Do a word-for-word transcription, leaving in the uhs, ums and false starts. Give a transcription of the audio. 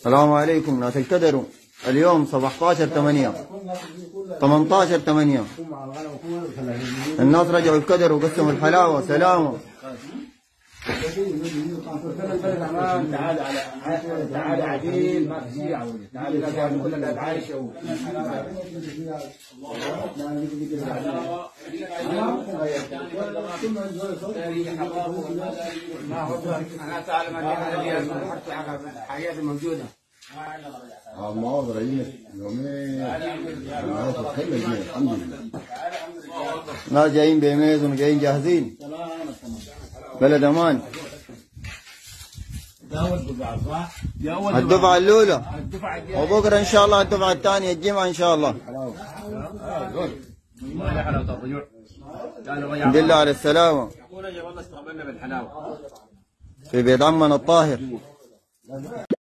السلام عليكم ناس الكدروا اليوم سبعة عشر ثمانية ثمانية عشر ثمانية الناس رجعوا الكدر وقسموا الحلاوة. سلامة تعال تعال عديل ما في شيء عودي تعال تعال كل الأبعاد شو أنا تعلم أنا الحياة الموجودة ما وضعينك يومين الحمد لله ناس جايين بيميز وجايين جاهزين بلد امان. الدفعة الأولى وبكرة إن شاء الله الدفعة الثانية الجمعة إن شاء الله. الحمد لله على السلامة. في بيت عمنا الطاهر.